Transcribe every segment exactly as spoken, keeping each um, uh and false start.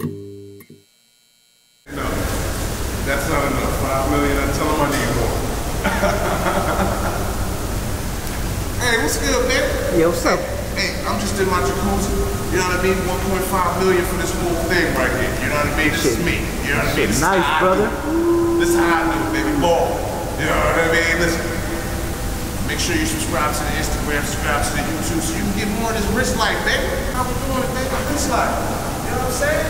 No, that's not enough. Five million, I tell them I need more. Hey, what's good, man? Yo, what's up? Hey, I'm just in my jacuzzi. You know what I mean? one point five million for this whole thing right here. You know what I mean? This is me. You know what I mean? This nice, is brother. I this is how I do it, baby. Ball. You know what I mean? Listen. Make sure you subscribe to the Instagram, subscribe to the YouTube, so you can get more of this wrist life, baby. How we doing it, baby? This life. You know what I'm saying?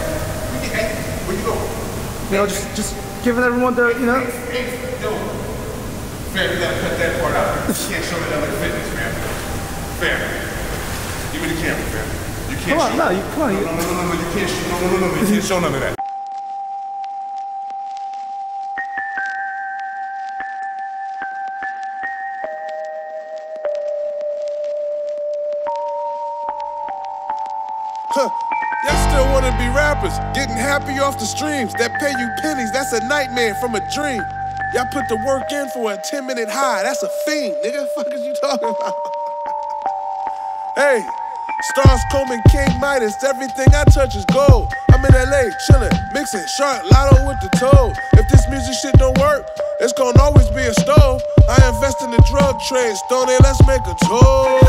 We get, hey, where you going? You know, just, just giving everyone the, you know. Hey, yo. Fam, you gotta cut that part out. You can't show me that like fitness, fam. Fam. Give me the camera, man. You can't come on, shoot. No, you, come on, you. No, no, no, no, you can't shoot. No, no, no, no, you can't show none of that. Huh. Y'all still want to be rappers, getting happy off the streams that pay you pennies. That's a nightmare from a dream. Y'all put the work in for a ten minute high. That's a fiend, nigga. What the fuck is you talking about? Hey. Starz Coleman, King Midas, everything I touch is gold. I'm in L A, chillin', mixin', shark, lotto with the toe. If this music shit don't work, it's gon' always be a stove. I invest in the drug trade, stone it, let's make a toast.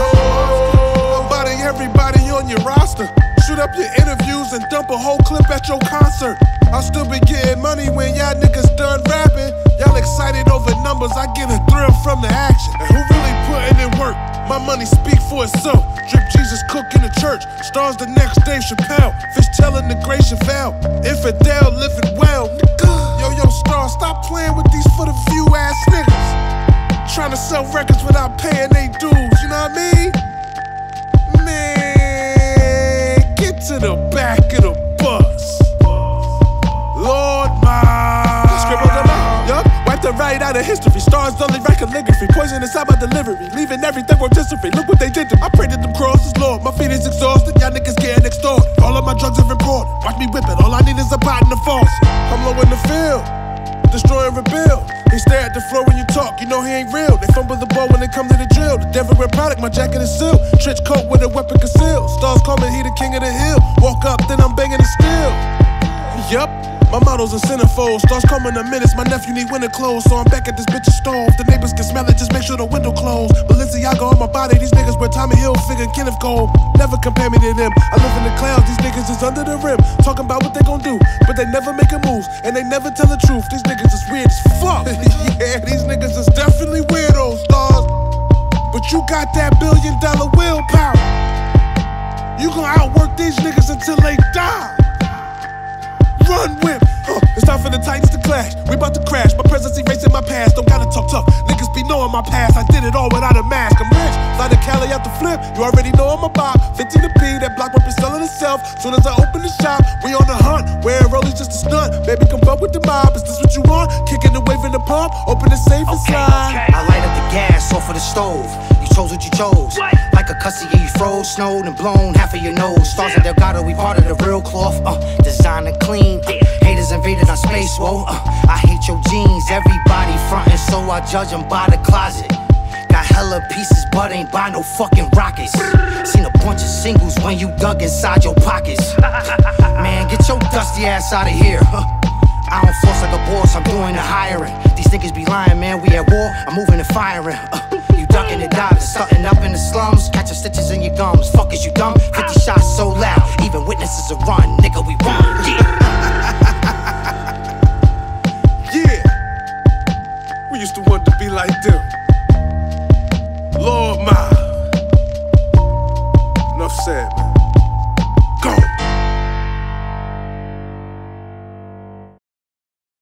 I'm body everybody on your roster. Shoot up your interviews and dump a whole clip at your concert. I'll still be getting money when y'all niggas done rapping. Y'all excited over numbers, I get a thrill from the action. And who really putting in work? My money speak for itself. Drip Jesus cook in the church. Starz the next Dave Chappelle. Fish telling the great Chevelle. Infidel living well. Yo, yo, Starz, stop playing with these for the view ass niggas. Trying to sell records without paying they dues, you know what I mean? Man, get to the back of the bus. Lord my. Scribble them out, yup. Wipe them right out of history. Starz only record. Poison inside my delivery, leaving everything rotisserie. Look what they did to me. I prayed to them crosses, Lord. My feet is exhausted, y'all niggas getting extorted. All of my drugs are imported. Watch me whip it, all I need is a pot and a faucet. I'm low in the field, destroy and rebuild. They stare at the floor when you talk, you know he ain't real. They fumble the ball when it comes to the drill. The devil wear product, my jacket is sealed. Trench coat with a weapon concealed. Starz Coleman, he the king of the hill. Walk up, then I'm banging it still. Yup. My models are centerfolds, Starz Coleman a menace. My nephew need winter clothes, so I'm back at this bitch's stove. The neighbors can smell it, just make sure the window closed. Balenciaga on my body, these niggas wear Tommy Hilfiger and Kenneth Cole. Never compare me to them, I live in the clouds, these niggas is under the rim. Talking about what they gon' do, but they never making moves, and they never tell the truth. These niggas is weird as fuck. Yeah, these niggas is definitely weirdos, Starz. But you got that billion dollar willpower. You gon' outwork these niggas until they die. Run with huh. It's time for the Titans to clash. We about to crash. My presence erasing my past. Don't gotta talk tough. Niggas be knowing my past. I did it all without a mask. I'm rich. Fly to Cali out the flip. You already know I'm a bop. fifteen to P. That block won't be selling itself. Soon as I open the shop, we on the hunt. Wearing Rollies just a stunt. Baby, come up with the mob. Is this what you want? Kicking and waving the pump. Open the safe inside. Okay, okay. I light up the gas off of the stove. You chose what you chose. What? Like a cussy, you froze, snowed, and blown half of your nose. Stars and Delgado, we part of the real cloth. Uh, designer clean. Uh, haters invaded our space, whoa. Uh, I hate your jeans. Everybody frontin', so I judge them by the closet. Got hella pieces, but ain't buy no fucking rockets. Seen a bunch of singles when you dug inside your pockets. Man, get your dusty ass out of here. Huh. I don't force like a boss, I'm doing the hiring. These niggas be lying, man. We at war, I'm moving and firing. Uh, Ducking and diving, something up in the slums. Catching stitches in your gums. Fuck is you dumb? fifty shots so loud, even witnesses are run. Nigga, we run. Yeah. Yeah. We used to want to be like them.